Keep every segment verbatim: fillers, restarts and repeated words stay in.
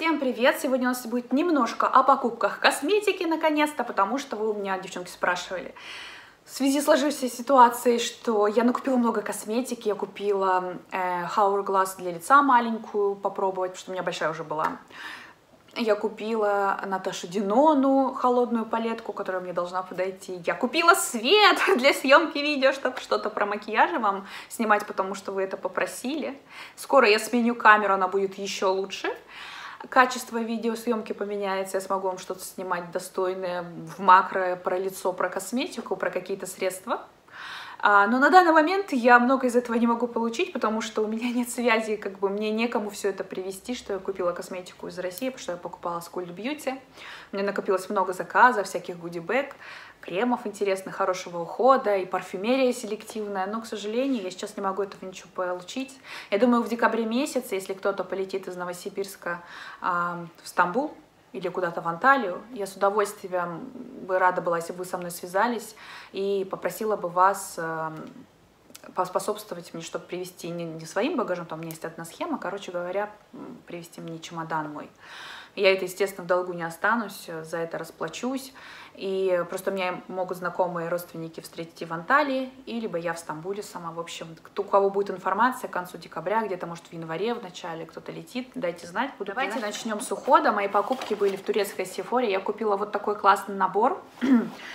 Всем привет! Сегодня у нас будет немножко о покупках косметики, наконец-то, потому что вы у меня, девчонки, спрашивали. В связи с сложившейся ситуацией, что я накупила много косметики, я купила э, Hourglass для лица маленькую попробовать, потому что у меня большая уже была. Я купила Наташу Динону холодную палетку, которая мне должна подойти. Я купила свет для съемки видео, чтобы что-то про макияж вам снимать, потому что вы это попросили. Скоро я сменю камеру, она будет еще лучше. Качество видеосъемки поменяется, я смогу вам что-то снимать достойное в макро, про лицо, про косметику, про какие-то средства. Но на данный момент я много из этого не могу получить, потому что у меня нет связи, как бы мне некому все это привезти, что я купила косметику из России, потому что я покупала с Cult Beauty. У меня накопилось много заказов, всяких гудибэк, кремов интересных, хорошего ухода и парфюмерия селективная, но, к сожалению, я сейчас не могу этого ничего получить. Я думаю, в декабре месяце, если кто-то полетит из Новосибирска э, в Стамбул или куда-то в Анталию, я с удовольствием бы рада была, если бы вы со мной связались, и попросила бы вас э, поспособствовать мне, чтобы привезти не, не своим багажом, там у меня есть одна схема, короче говоря, привезти мне чемодан мой. Я это, естественно, в долгу не останусь, за это расплачусь. И просто меня могут знакомые родственники встретить в Анталии, и либо я в Стамбуле сама. В общем, кто, у кого будет информация к концу декабря, где-то, может, в январе, в начале кто-то летит, дайте знать. Буду Давайте делать. Начнем с ухода. Мои покупки были в турецкой Sephora. Я купила вот такой классный набор.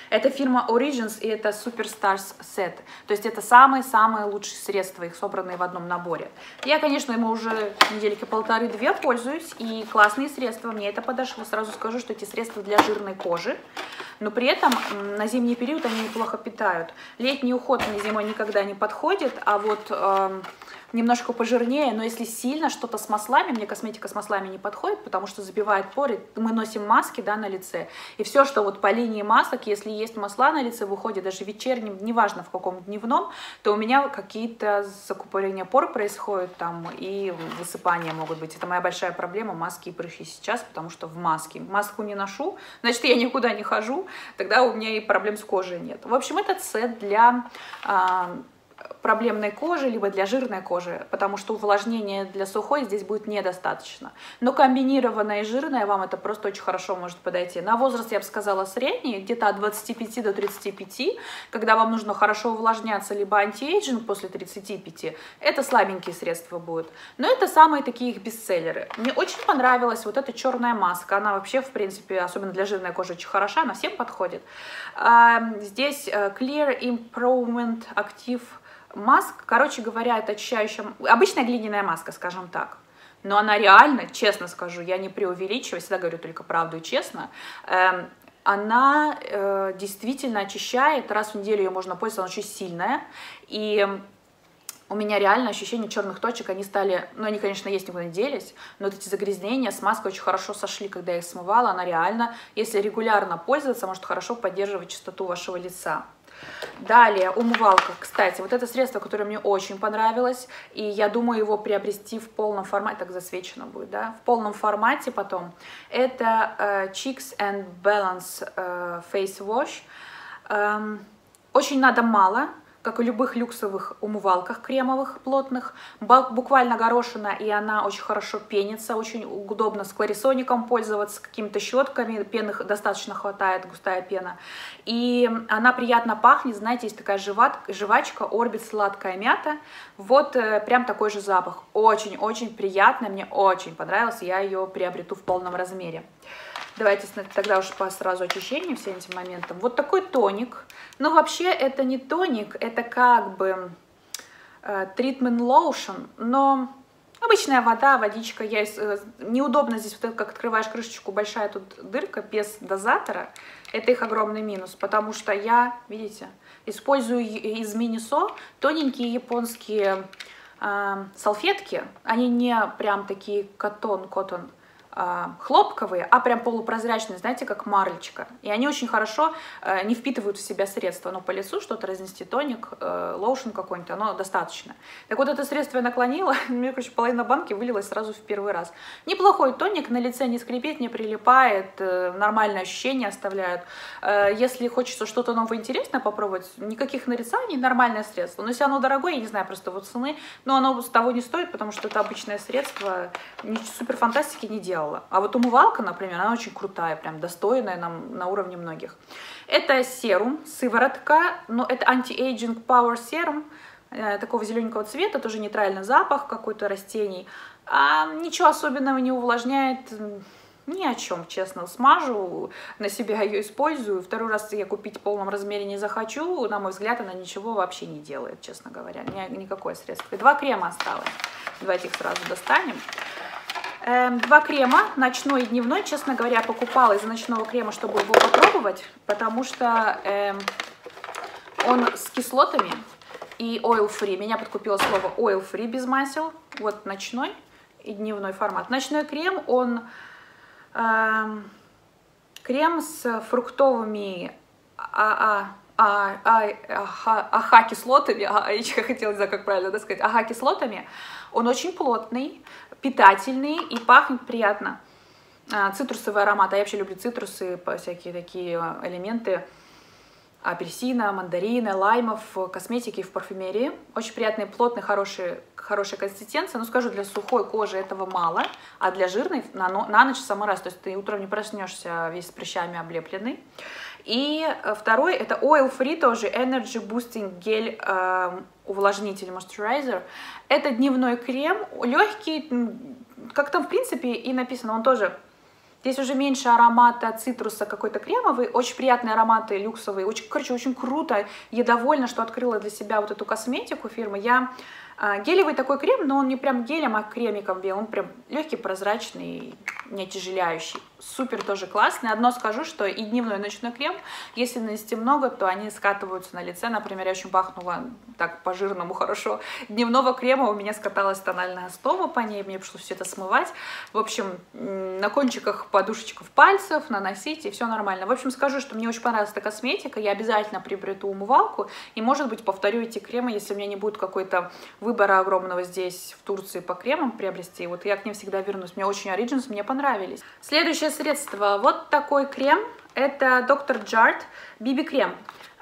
Это фирма Origins, и это Superstars Set. То есть это самые-самые лучшие средства, их собранные в одном наборе. Я, конечно, ему уже недельки полторы-две пользуюсь, и классные средства. Мне это подошло. Сразу скажу, что эти средства для жирной кожи, но при этом на зимний период они неплохо питают. Летний уход мне зимой никогда не подходит, а вот э, немножко пожирнее, но если сильно что-то с маслами, мне косметика с маслами не подходит, потому что забивает поры. Мы носим маски, да, на лице, и все, что вот по линии масок, если есть масла на лице в уходе, даже вечерним, неважно в каком дневном, то у меня какие-то закупорения пор происходят там, и высыпания могут быть. Это моя большая проблема, маски и прыщи сейчас, потому что в маске. Маску не ношу, значит, я никуда не хожу, тогда у меня и проблем с кожей нет. В общем, этот сет для а, проблемной кожи, либо для жирной кожи, потому что увлажнение для сухой здесь будет недостаточно. Но комбинированное и жирное вам это просто очень хорошо может подойти. На возраст, я бы сказала, средний, где-то от двадцати пяти до тридцати пяти, когда вам нужно хорошо увлажняться, либо анти-эйджинг после тридцати пяти, это слабенькие средства будут. Но это самые такие их бестселлеры. Мне очень понравилась вот эта черная маска, она вообще, в принципе, особенно для жирной кожи очень хороша, она всем подходит. Здесь Clear Improvement Active Маск, короче говоря, это очищающая, обычная глиняная маска, скажем так. Но она реально, честно скажу, я не преувеличиваю, всегда говорю только правду и честно, эм, она э, действительно очищает, раз в неделю ее можно пользоваться, она очень сильная. И у меня реально ощущение черных точек, они стали, ну они, конечно, есть, никуда не делись, но вот эти загрязнения с маской очень хорошо сошли, когда я их смывала, она реально, если регулярно пользоваться, может хорошо поддерживать чистоту вашего лица. Далее, умывалка, кстати, вот это средство, которое мне очень понравилось, и я думаю его приобрести в полном формате, так засвечено будет, да, в полном формате потом, это э, Cheeks and Balance э, Face Wash, эм, очень надо мало, как и любых люксовых умывалках кремовых, плотных, буквально горошина, и она очень хорошо пенится, очень удобно с кларисоником пользоваться, какими-то щетками, пены достаточно хватает, густая пена, и она приятно пахнет, знаете, есть такая жвачка, орбит сладкая мята, вот прям такой же запах, очень-очень приятная, мне очень понравилась, я ее приобрету в полном размере. Давайте тогда уж по сразу очищению всем этим моментам. Вот такой тоник. Но вообще это не тоник, это как бы э, treatment lotion, но обычная вода, водичка. Я, э, неудобно здесь, вот как открываешь крышечку, большая тут дырка без дозатора. Это их огромный минус, потому что я, видите, использую из Miniso тоненькие японские э, салфетки. Они не прям такие котон-котон. Хлопковые, а прям полупрозрачные, знаете, как марлечка. И они очень хорошо э, не впитывают в себя средства. Но по лицу что-то разнести, тоник, э, лоушен какой-нибудь, оно достаточно. Так вот, это средство я наклонила, мне, короче, половина банки вылилась сразу в первый раз. Неплохой тоник, на лице не скрипит, не прилипает, э, нормальные ощущения оставляют. Э, если хочется что-то новое интересное попробовать, никаких нарицаний, нормальное средство. Но если оно дорогое, я не знаю просто вот цены, но оно с того не стоит, потому что это обычное средство, супер фантастики не делает. делала. А вот умывалка, например, она очень крутая, прям достойная нам на уровне многих. Это серум, сыворотка, но это Anti-Aging Power Serum, такого зелененького цвета, тоже нейтральный запах какой-то растений. А ничего особенного не увлажняет, ни о чем, честно. Смажу, на себя ее использую. Второй раз я купить в полном размере не захочу. На мой взгляд, она ничего вообще не делает, честно говоря. Никакое средство. И два крема осталось. Давайте их сразу достанем. Два крема, ночной и дневной. Честно говоря, покупала из ночного крема, чтобы его попробовать, потому что он с кислотами и oil-free. Меня подкупило слово oil-free без масел. Вот ночной и дневной формат. Ночной крем, он э, крем с фруктовыми а, а, а, а, аха, аха кислотами, а, я хотела, не знаю, как правильно да, сказать, аха кислотами. Он очень плотный, питательный и пахнет приятно. А, цитрусовый аромат, а я вообще люблю цитрусы, всякие такие элементы. Апельсина, мандарина, лаймов, косметики в парфюмерии. Очень приятные, плотные, хорошие, хорошая консистенция. Но скажу, для сухой кожи этого мало, а для жирной на, на ночь в самый раз. То есть ты утром не проснешься весь с прыщами облепленный. И второй, это Oil Free тоже, Energy Boosting гель, э, увлажнитель, moisturizer. Это дневной крем, легкий, как там в принципе и написано, он тоже... Здесь уже меньше аромата цитруса какой-то кремовый, очень приятные ароматы люксовые, очень, короче, очень круто. Я довольна, что открыла для себя вот эту косметику фирмы. Я э, гелевый такой крем, но он не прям гелем, а кремиком белым, он прям легкий, прозрачный, не отяжеляющий. Супер тоже классный. Одно скажу, что и дневной, и ночной крем, если нанести много, то они скатываются на лице. Например, я очень бахнула так по-жирному хорошо дневного крема, у меня скаталась тональная основа по ней, мне пришлось все это смывать. В общем, на кончиках подушечков пальцев наносить, и все нормально. В общем, скажу, что мне очень понравилась эта косметика, я обязательно приобрету умывалку, и, может быть, повторю эти кремы, если у меня не будет какой-то выбора огромного здесь, в Турции, по кремам приобрести. Вот я к ним всегда вернусь. Мне очень Origins, мне понравились. Следующее средство. Вот такой крем. Это доктор Джарт би би-крем.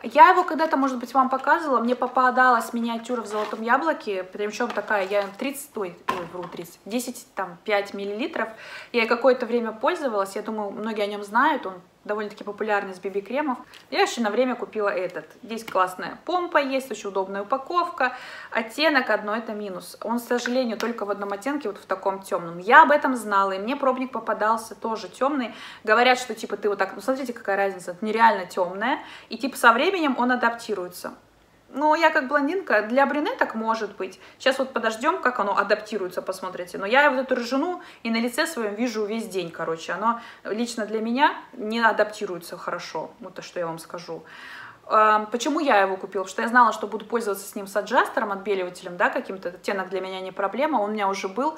Я его когда-то, может быть, вам показывала. Мне попадалась миниатюра в золотом яблоке. Причем такая, я тридцать, ой, вру, тридцать, десять, там, пять миллилитров. Я какое-то время пользовалась. Я думаю, многие о нем знают. Он довольно-таки популярный из би би-кремов. Я еще на время купила этот. Здесь классная помпа есть, очень удобная упаковка. Оттенок одно, это минус. Он, к сожалению, только в одном оттенке, вот в таком темном. Я об этом знала, и мне пробник попадался тоже темный. Говорят, что типа ты вот так, ну смотрите, какая разница, это нереально темная. И типа со временем он адаптируется. Ну, я как блондинка, для брюнеток может быть. Сейчас вот подождем, как оно адаптируется, посмотрите. Но я вот эту рыжину и на лице своем вижу весь день, короче. Оно лично для меня не адаптируется хорошо, вот то, что я вам скажу. Почему я его купила? Потому что я знала, что буду пользоваться с ним с аджастером, отбеливателем, да, каким-то. Оттенок для меня не проблема, он у меня уже был.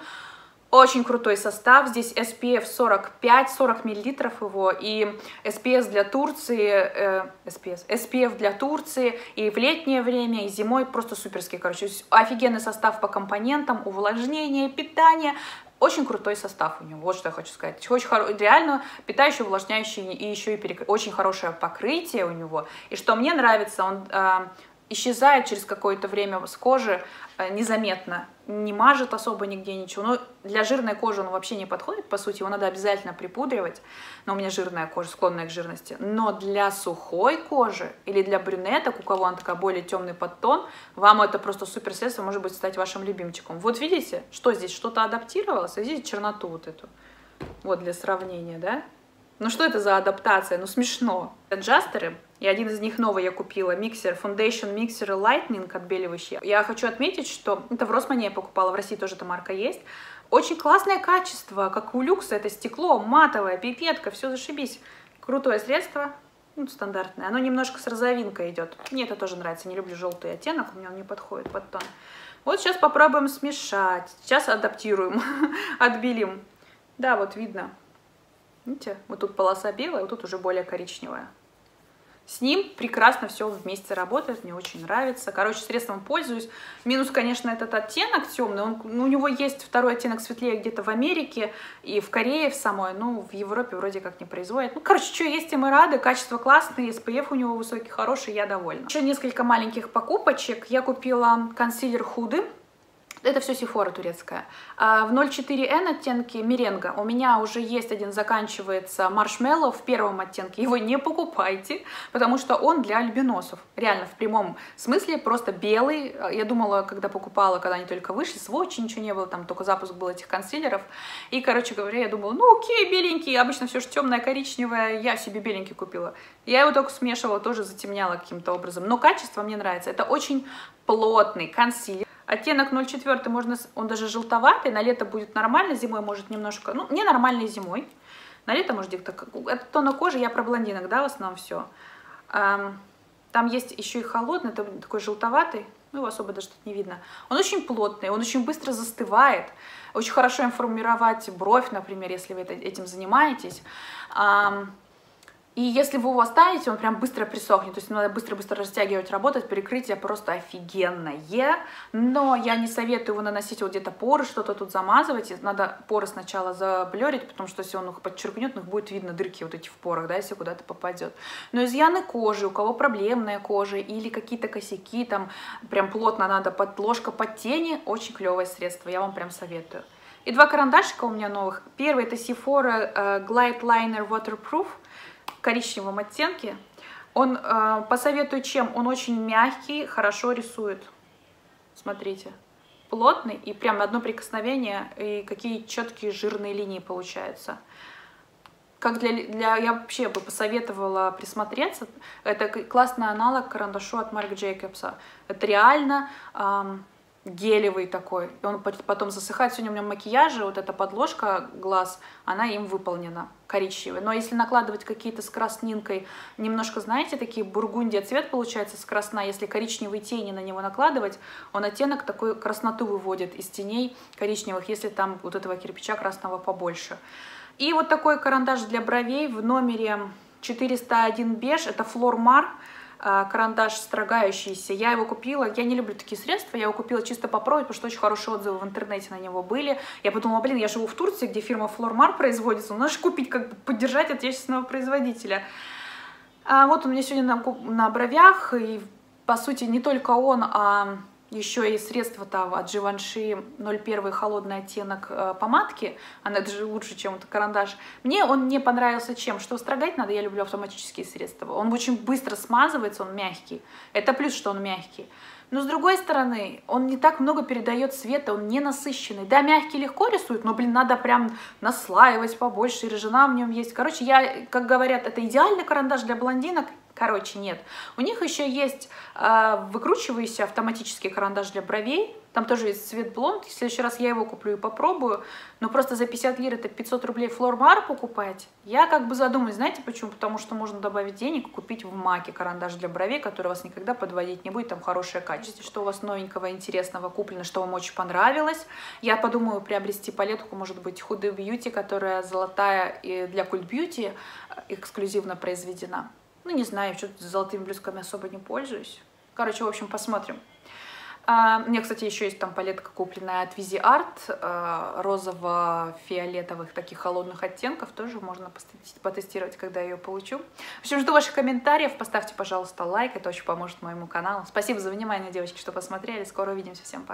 Очень крутой состав, здесь эс пи эф сорок пять, сорок миллилитров его, и эс пи эф для Турции, э, эс пи эф, эс пи эф для Турции, и в летнее время, и зимой, просто суперский, короче, офигенный состав по компонентам, увлажнение, питание, очень крутой состав у него, вот что я хочу сказать, очень хоро... реально питающий, увлажняющий, и еще и перек... очень хорошее покрытие у него, и что мне нравится, он... Э... исчезает через какое-то время с кожи незаметно, не мажет особо нигде ничего. Но для жирной кожи он вообще не подходит, по сути, его надо обязательно припудривать, но у меня жирная кожа, склонная к жирности. Но для сухой кожи или для брюнеток, у кого она такая более темный подтон, вам это просто супер средство, может быть, стать вашим любимчиком. Вот видите, что здесь, что-то адаптировалось, а здесь черноту вот эту, вот для сравнения, да? Ну что это за адаптация? Ну смешно. Аджастеры, и один из них новый я купила, миксер, Foundation Mixer Lightning отбеливающий. Я хочу отметить, что это в Росмане я покупала, в России тоже эта марка есть. Очень классное качество, как у люкса, это стекло, матовая пипетка, все зашибись. Крутое средство, ну стандартное, оно немножко с розовинкой идет. Мне это тоже нравится, не люблю желтый оттенок, у меня он не подходит под тон. Вот сейчас попробуем смешать, сейчас адаптируем, отбелим. Да, вот видно. Видите, вот тут полоса белая, вот тут уже более коричневая. С ним прекрасно все вместе работает, мне очень нравится. Короче, средством пользуюсь. Минус, конечно, этот оттенок темный. Он, ну, у него есть второй оттенок светлее где-то в Америке и в Корее в самой. Ну, в Европе вроде как не производят. Ну, короче, что есть, и мы рады. Качество классное, эс пи эф у него высокий, хороший, я довольна. Еще несколько маленьких покупочек. Я купила консилер Huda. Это все Sephora турецкая. А в ноль четыре эн оттенке меренга у меня уже есть один, заканчивается маршмеллоу в первом оттенке. Его не покупайте, потому что он для альбиносов. Реально, в прямом смысле, просто белый. Я думала, когда покупала, когда они только вышли, сводчи ничего не было, там только запуск был этих консилеров. И, короче говоря, я думала, ну окей, беленький, обычно все же темное, коричневое, я себе беленький купила. Я его только смешивала, тоже затемняла каким-то образом. Но качество мне нравится. Это очень плотный консилер. Оттенок ноль четыре, можно, он даже желтоватый, на лето будет нормально, зимой может немножко, ну, не нормально зимой, на лето может где-то, это тона кожи, я про блондинок, да, в основном все. Там есть еще и холодный, такой желтоватый, ну, его особо даже тут не видно. Он очень плотный, он очень быстро застывает, очень хорошо им формировать бровь, например, если вы этим занимаетесь. И если вы его оставите, он прям быстро присохнет, то есть надо быстро-быстро растягивать, работать, перекрытие просто офигенное, но я не советую его наносить вот где-то поры, что-то тут замазывать, надо поры сначала заблерить, потому что если он их подчеркнет, у них будет видно дырки вот эти в порах, да, если куда-то попадет. Но изъяны кожи, у кого проблемная кожа или какие-то косяки, там прям плотно надо подложка под тени, очень клевое средство, я вам прям советую. И два карандашика у меня новых. Первый это Sephora Glide Liner Waterproof. В коричневом оттенке. Он, э, посоветую чем, он очень мягкий, хорошо рисует. Смотрите, плотный и прям одно прикосновение, и какие четкие жирные линии получаются. Как для, для, я вообще бы посоветовала присмотреться. Это классный аналог карандашу от Марка Джейкобса. Это реально... Э, гелевый такой, и он потом засыхает. Сегодня у меня макияж, вот эта подложка глаз, она им выполнена, коричневый. Но если накладывать какие-то с краснинкой, немножко, знаете, такие бургундия цвет получается с красна, если коричневые тени на него накладывать, он оттенок такой красноту выводит из теней коричневых, если там вот этого кирпича красного побольше. И вот такой карандаш для бровей в номере четыреста один беж, это Флормар. Карандаш строгающийся, я его купила, я не люблю такие средства, я его купила чисто попробовать, потому что очень хорошие отзывы в интернете на него были. Я подумала, блин, я живу в Турции, где фирма Флормар производится, надо же купить, как бы поддержать отечественного производителя. А вот он у меня сегодня на, на бровях, и по сути не только он, а еще и средства там от Givenchy ноль один холодный оттенок помадки, она даже лучше, чем этот карандаш. Мне он не понравился чем? Что строгать надо, я люблю автоматические средства. Он очень быстро смазывается, он мягкий. Это плюс, что он мягкий. Но с другой стороны, он не так много передает света, он не насыщенный. Да, мягкий легко рисует, но, блин, надо прям наслаивать побольше, и рыжина в нем есть. Короче, я, как говорят, это идеальный карандаш для блондинок. Короче, нет. У них еще есть э, выкручивающийся автоматический карандаш для бровей. Там тоже есть цвет блонд. В следующий раз я его куплю и попробую. Но просто за пятьдесят лир, это пятьсот рублей, Флормар покупать. Я как бы задумаюсь, знаете почему? Потому что можно добавить денег и купить в Маке карандаш для бровей, который вас никогда подводить не будет. Там хорошее качество. Что у вас новенького, интересного куплено, что вам очень понравилось. Я подумаю приобрести палетку, может быть, Huda Beauty, которая золотая и для Cult Beauty эксклюзивно произведена. Ну, не знаю, что-то с золотыми блесками особо не пользуюсь. Короче, в общем, посмотрим. А, у меня, кстати, еще есть там палетка, купленная от ViziArt, а, розово-фиолетовых таких холодных оттенков. Тоже можно потестировать, когда я ее получу. В общем, жду ваших комментариев. Поставьте, пожалуйста, лайк. Это очень поможет моему каналу. Спасибо за внимание, девочки, что посмотрели. Скоро увидимся. Всем пока.